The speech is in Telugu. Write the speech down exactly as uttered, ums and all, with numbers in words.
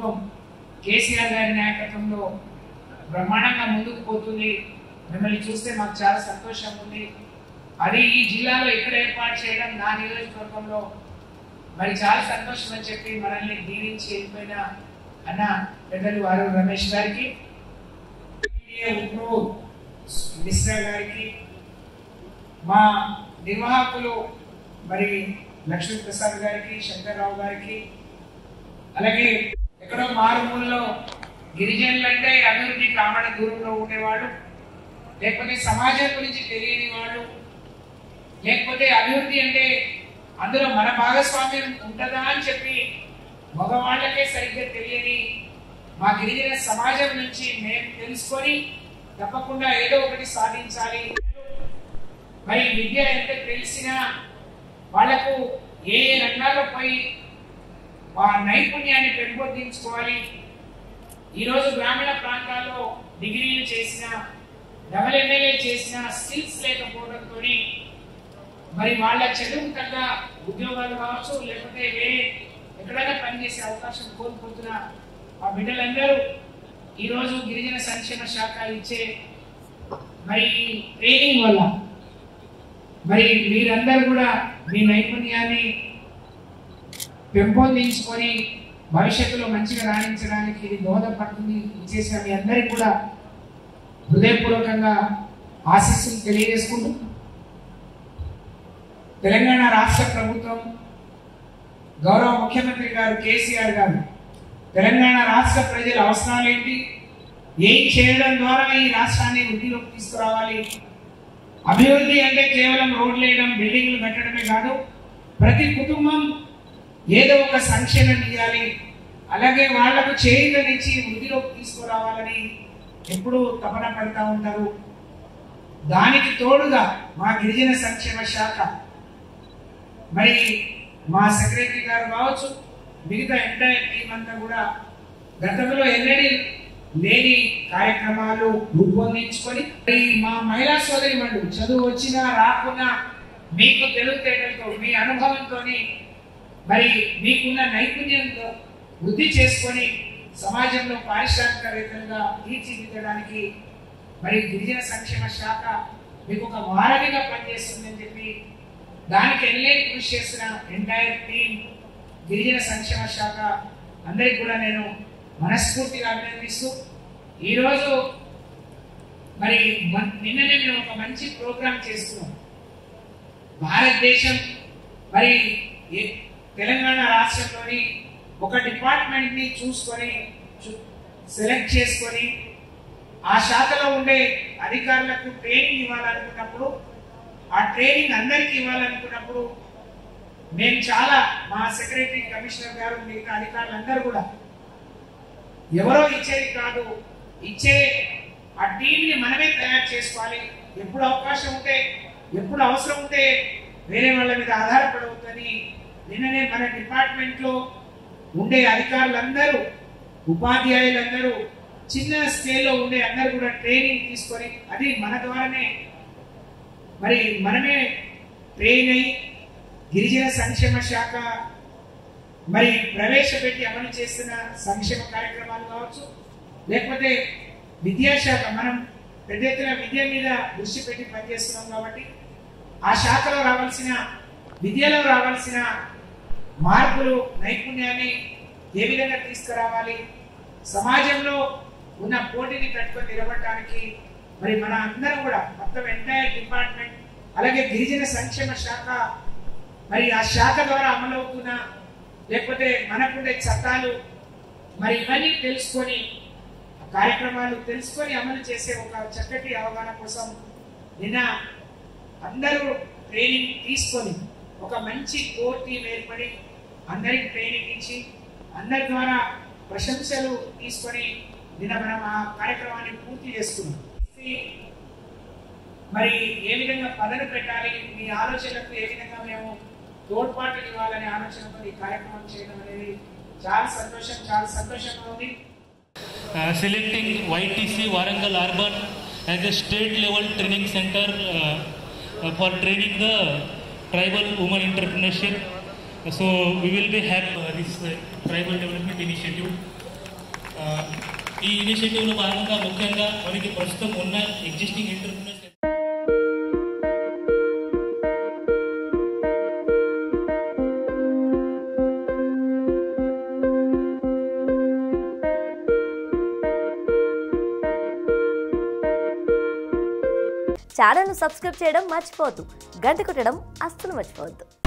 ప్రభుత్వం కేసీఆర్ గారి నాయకత్వంలో బ్రహ్మాండంగా ముందుకు పోతుంది. మిమ్మల్ని చూస్తే మాకు చాలా సంతోషం ఉంది. అది ఈ జిల్లాలో ఇక్కడ ఏర్పాటు చేయడం, నా నియోజకవర్గంలో మరి చాలా సంతోషం అని చెప్పి మనల్ని దీవించి వెళ్ళిపోయిన అన్న పెద్దలు వారు రమేష్ గారికి, మిశ్రా గారికి, మా నిర్వాహకులు మరి లక్ష్మీ ప్రసాద్ గారికి, శంకర్రావు గారికి, అలాగే ఎక్కడో మారుమూలలో గిరిజనులు అంటే అభివృద్ధి కామడ దూరంలో ఉండేవాళ్ళు, లేకపోతే సమాజం గురించి తెలియని వాళ్ళు, లేకపోతే అభివృద్ధి అంటే అందులో మన భాగస్వామ్యం ఉంటుందా అని చెప్పి మగవాళ్ళకే సరిగ్గా తెలియని మా గిరిజన సమాజం నుంచి మేము తెలుసుకొని తప్పకుండా ఏదో ఒకటి సాధించాలి. మరి విద్య ఎంత తెలిసినా వాళ్లకు ఏ రంగాల్లో పోయి ఆ నైపుణ్యాన్ని పెంపొందించుకోవాలి. ఈరోజు గ్రామీణ ప్రాంతాల్లో డిగ్రీలు చేసిన, డబల్ ఎంఏలు చేసిన స్కిల్స్ లేకపోవడంతో మరి వాళ్ళ చదువుకు తగ్గ ఉద్యోగాలు కావచ్చు, లేకపోతే వేరే ఎక్కడైనా పనిచేసే అవకాశం కోల్పోతున్న ఆ బిడ్డలందరూ ఈరోజు గిరిజన సంక్షేమ శాఖ ఇచ్చే మరి ట్రైనింగ్ వల్ల మరి మీరందరూ కూడా మీ నైపుణ్యాన్ని పెంపొందించుకొని భవిష్యత్తులో మంచిగా రాణించడానికి ఇది దోహదపడుతుంది. ఇచ్చేసిన మీ అందరికీ కూడా హృదయపూర్వకంగా ఆశీస్సులు తెలియజేసుకుంటూ, తెలంగాణ రాష్ట్ర ప్రభుత్వం గౌరవ ముఖ్యమంత్రి గారు కేసీఆర్ గారు తెలంగాణ రాష్ట్ర ప్రజల అవసరాలు ఏంటి, ఏం చేయడం ద్వారా ఈ రాష్ట్రాన్ని వృద్ధిలోకి తీసుకురావాలి. అభివృద్ధి అంటే కేవలం రోడ్లు వేయడం, బిల్డింగ్లు కట్టడమే కాదు, ప్రతి కుటుంబం ఏదో ఒక సంక్షేమం ఇవ్వాలి, అలాగే వాళ్లకు చేయూతనిచ్చి వృద్ధిలోకి తీసుకురావాలని ఎప్పుడూ తపన పడుతూ ఉంటారు. దానికి తోడుగా మా గిరిజన సంక్షేమ శాఖ మరి మా సెక్రటరీ గారు కావచ్చు, మిగతా ఎంటైర్ టీం అంతా కూడా గతంలో ఎన్నడీ లేని కార్యక్రమాలు రూపొందించుకొని మా మహిళా సోదరి వాళ్ళు చదువు వచ్చినా రాకున్నా మీకు తెలివితేటలతో మీ అనుభవంతో మరి మీకున్న నైపుణ్యంతో వృద్ధి చేసుకొని సమాజంలో పారిశ్రామికవేత్తలుగా తీర్చిదిద్దడానికి మరి గిరిజన సంక్షేమ శాఖ మీకు ఒక వారధిగా పనిచేస్తుందని చెప్పి దానికి ఎన్లే కృషి చేసిన ఎంటైర్ టీం గిరిజన సంక్షేమ శాఖ అందరికి కూడా నేను మనస్ఫూర్తిగా అభినందిస్తూ, ఈరోజు మరి నిన్ననే మేము ఒక మంచి ప్రోగ్రాం చేస్తున్నాం. భారతదేశం మరి తెలంగాణ రాష్ట్రంలోని ఒక డిపార్ట్మెంట్ని చూసుకొని సెలెక్ట్ చేసుకొని ఆ శాఖలో ఉండే అధికారులకు ట్రైనింగ్ ఇవ్వాలనుకున్నప్పుడు, ఆ ట్రైనింగ్ అందరికీ ఇవ్వాలనుకున్నప్పుడు మేము చాలా మా సెక్రటరీ, కమిషనర్ గారు, మిగతా అధికారులందరూ కూడా ఎవరో ఇచ్చేది కాదు, ఇచ్చే ఆ టీంని మనమే తయారు చేసుకోవాలి. ఎప్పుడు అవకాశం ఉంటే, ఎప్పుడు అవసరం ఉంటే వేరే వాళ్ళ మీద ఆధారపడవద్దని నిన్ననే మన డిపార్ట్మెంట్లో ఉండే అధికారులందరూ, ఉపాధ్యాయులందరూ, చిన్న స్కేల్లో ఉండే అందరూ కూడా ట్రైనింగ్ తీసుకొని అది మన ద్వారానే మరి మనమే ట్రైన్ అయ్యి గిరిజన సంక్షేమ శాఖ మరి ప్రవేశపెట్టి అమలు చేస్తున్న సంక్షేమ కార్యక్రమాలు కావచ్చు, లేకపోతే విద్యాశాఖ మనం పెద్ద ఎత్తున విద్య మీద దృష్టి పెట్టి పనిచేస్తున్నాం కాబట్టి ఆ శాఖలో రావాల్సిన విద్యలో రావాల్సిన మార్పులు, నైపుణ్యాన్ని ఏ విధంగా తీసుకురావాలి, సమాజంలో ఉన్న పోటీని తట్టుకొని నిలబడటానికి మరి మన అందరం కూడా మొత్తం ఎంటైర్ డిపార్ట్మెంట్, అలాగే గిరిజన సంక్షేమ శాఖ మరి ఆ శాఖ ద్వారా అమలవుతున్న, లేకపోతే మనకుండే చట్టాలు మరి ఇవన్నీ తెలుసుకొని, కార్యక్రమాలు తెలుసుకొని అమలు చేసే ఒక చక్కటి అవగాహన కోసం నిన్న అందరూ ట్రైనింగ్ తీసుకొని ఒక మంచి కోర్ టీం ఏర్పడి అందరికి ట్రైనింగ్ ఇచ్చి అందరి ద్వారా ప్రశంసలు తీసుకొని నిన్న మనం ఆ కార్యక్రమాన్ని పూర్తి చేసుకున్నాం. మరి ఏ విధంగా పదవి పెట్టాలి, మీ ఆలోచనలకు ఏ విధంగా మేము తోడ్పాటు ఇవ్వాలనే ఆలోచనతో ఈ కార్యక్రమం చేయడం అనేది చాలా సంతోషం, చాలా సంతోషంగా ఉంది. Selecting YTC Warangal Urban as a state level training center uh, for training the tribal women entrepreneurship. So we will be happy uh, this uh, tribal development initiative initiative भाग मुख्य मन की प्रस्तुत उन्न एग्जिस्टिंग एंटरप्रेन्योर्स ఛానల్ ను సబ్స్క్రైబ్ చేయడం మర్చిపోవద్దు, గంట కొట్టడం అస్సలు మర్చిపోవద్దు।